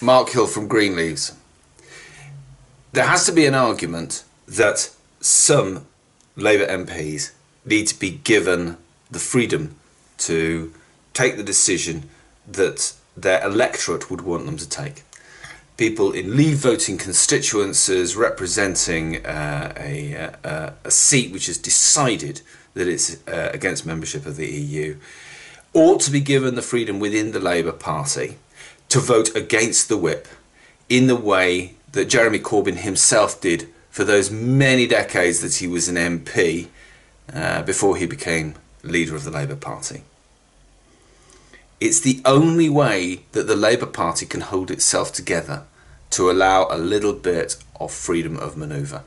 Mark Hill from Green Leaves. There has to be an argument that some Labour MPs need to be given the freedom to take the decision that their electorate would want them to take. People in leave voting constituencies representing a seat which has decided that it's against membership of the EU ought to be given the freedom within the Labour Party to vote against the whip in the way that Jeremy Corbyn himself did for those many decades that he was an MP before he became leader of the Labour Party. It's the only way that the Labour Party can hold itself together, to allow a little bit of freedom of manoeuvre.